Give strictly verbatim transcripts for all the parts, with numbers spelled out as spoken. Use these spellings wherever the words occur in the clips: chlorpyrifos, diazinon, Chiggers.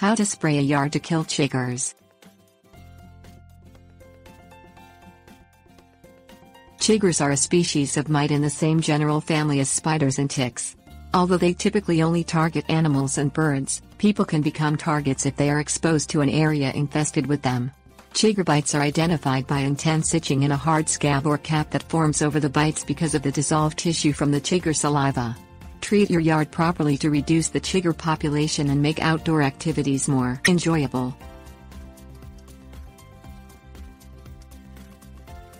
How to spray a yard to kill chiggers. Chiggers are a species of mite in the same general family as spiders and ticks. Although they typically only target animals and birds, people can become targets if they are exposed to an area infested with them. Chigger bites are identified by intense itching in a hard scab or cap that forms over the bites because of the dissolved tissue from the chigger saliva. Treat your yard properly to reduce the chigger population and make outdoor activities more enjoyable.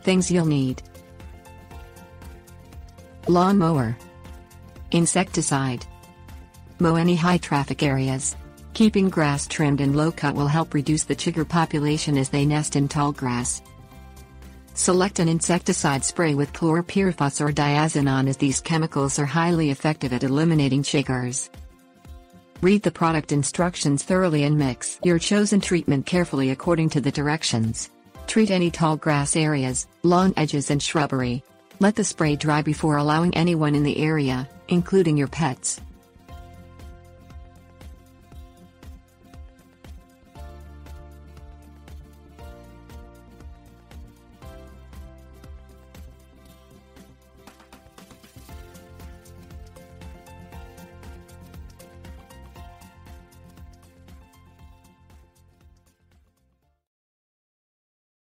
Things you'll need: lawn mower, insecticide. Mow any high traffic areas. Keeping grass trimmed and low cut will help reduce the chigger population as they nest in tall grass. Select an insecticide spray with chlorpyrifos or diazinon, as these chemicals are highly effective at eliminating chiggers. Read the product instructions thoroughly and mix your chosen treatment carefully according to the directions. Treat any tall grass areas, lawn edges and shrubbery. Let the spray dry before allowing anyone in the area, including your pets.